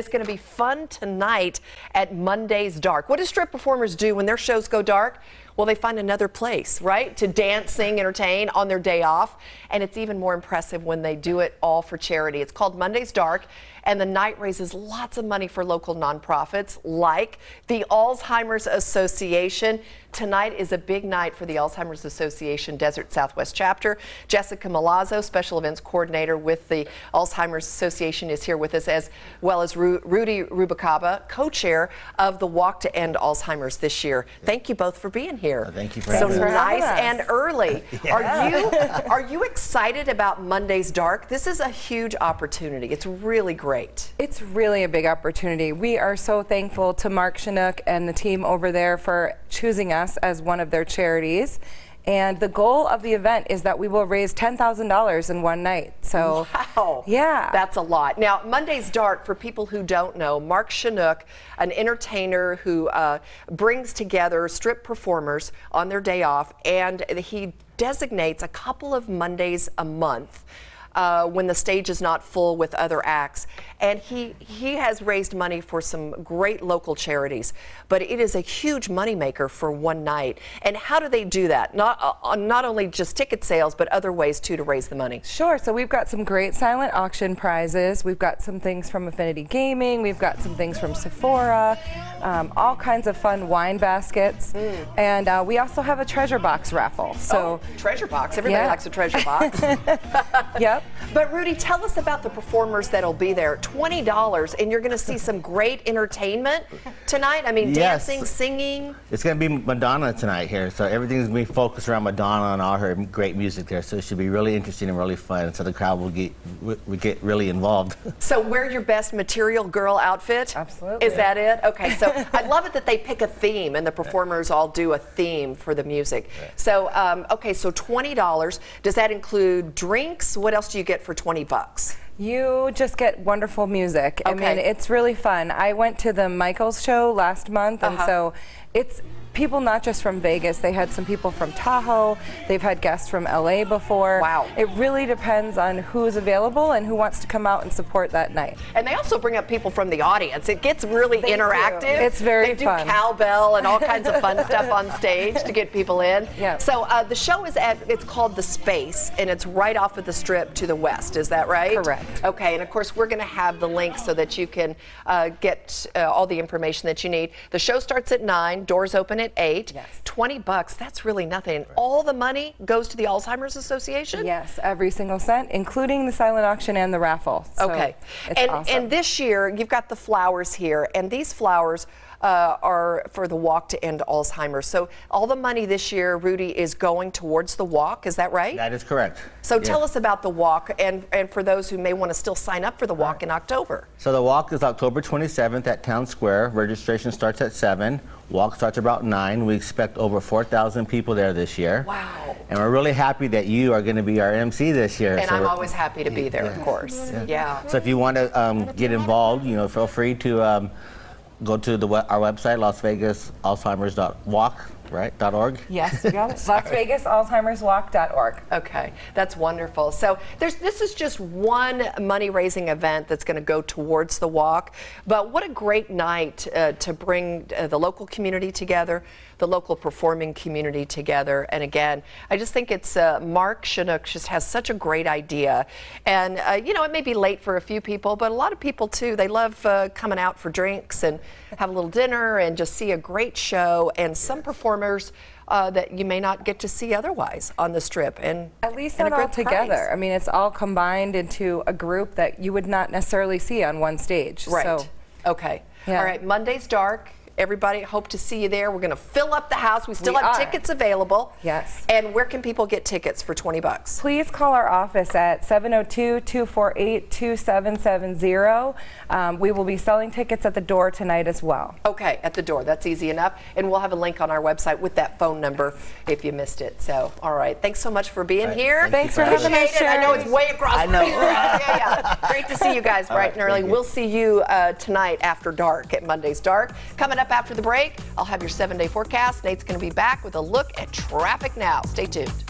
It's going to be fun tonight at Mondays Dark. What do strip performers do when their shows go dark? Well, they find another place, right, to dance, sing, entertain on their day off. And it's even more impressive when they do it all for charity. It's called Mondays Dark, and the night raises lots of money for local nonprofits like the Alzheimer's Association. Tonight is a big night for the Alzheimer's Association Desert Southwest Chapter. Jessica Milazzo, Special Events Coordinator with the Alzheimer's Association, is here with us, as well as Rudy Rubicaba, co-chair of the Walk to End Alzheimer's this year. Thank you both for being here. Oh, thank you for having us. So nice and early. Yeah. Are you excited about Mondays Dark? This is a huge opportunity. It's really great. It's really a big opportunity. We are so thankful to Mark Chinook and the team over there for choosing us as one of their charities. And the goal of the event is that we will raise $10,000 in one night. So, wow. Yeah. That's a lot. Now, Mondays Dark, for people who don't know, Mark Chinook, an entertainer who brings together strip performers on their day off, and he designates a couple of Mondays a month when the stage is not full with other acts. And he has raised money for some great local charities, but it is a huge moneymaker for one night. And how do they do that? Not only just ticket sales, but other ways too to raise the money. Sure, so we've got some great silent auction prizes. We've got some things from Affinity Gaming. We've got some things from Sephora, all kinds of fun wine baskets. Mm. And we also have a treasure box raffle. So treasure box, everybody likes a treasure box. Yep. But Rudy, tell us about the performers that'll be there. $20, and you're going to see some great entertainment tonight. I mean, yes. Dancing, singing. It's going to be Madonna tonight here, so everything's going to be focused around Madonna and all her great music there. So it should be really interesting and really fun. So the crowd will get really involved. So wear your best material girl outfit. Absolutely. Is that it? Okay. So I love it that they pick a theme and the performers all do a theme for the music. Right. So okay, so $20. Does that include drinks? What else do you get for 20 bucks? You just get wonderful music. Okay. I mean, it's really fun. I went to the Michaels show last month, and so it's people not just from Vegas. They had some people from Tahoe. They've had guests from LA before. Wow. It really depends on who's available and who wants to come out and support that night. And they also bring up people from the audience. It gets really interactive. It's very fun. They do cowbell and all kinds of fun stuff on stage to get people in. Yeah. So the show is it's called The Space, and it's right off of the strip to the west. Is that right? Correct. Okay, and of course we're going to have the link so that you can get all the information that you need. The show starts at 9, doors open at 8, yes. $20, that's really nothing. And all the money goes to the Alzheimer's Association? Yes, every single cent, including the silent auction and the raffle. So okay. And this year, you've got the flowers here, and these flowers are for the Walk to End Alzheimer's. So all the money this year, Rudy, is going towards the walk, is that right? That is correct. So tell us about the walk, and for those who may want to still sign up for the walk in October. So the walk is October 27th at Town Square. Registration starts at 7. Walk starts about 9. We expect over 4,000 people there this year. Wow. And we're really happy that you are going to be our MC this year. And so I'm always happy to be there, of course. Yeah. So if you want to get involved, you know, feel free to go to our website, LasVegasAlzheimer's.walk. Right? .org? Yes, you got it. LasVegasAlzheimersWalk.org. Okay, that's wonderful. So this is just one money-raising event that's going to go towards the walk, but what a great night to bring the local community together, the local performing community together. And again, I just think it's Mark Chinook just has such a great idea. And you know, it may be late for a few people, but a lot of people too, they love coming out for drinks and have a little dinner and just see a great show and some performers that you may not get to see otherwise on the strip, and at least not all together. I mean, it's all combined into a group that you would not necessarily see on one stage. Right. So, okay. Yeah. All right. Mondays Dark. Everybody, hope to see you there. We're going to fill up the house. We still have tickets available. Yes. And where can people get tickets for $20? Please call our office at 702-248-2770. We will be selling tickets at the door tonight as well. Okay, at the door. That's easy enough. And we'll have a link on our website with that phone number if you missed it. So, all right. Thanks so much for being here. Thanks for having us. I know it's way across the street. Great to see you guys bright and early. We'll see you tonight after dark at Mondays Dark. Coming up after the break, I'll have your 7-day forecast. Nate's going to be back with a look at traffic now. Stay tuned.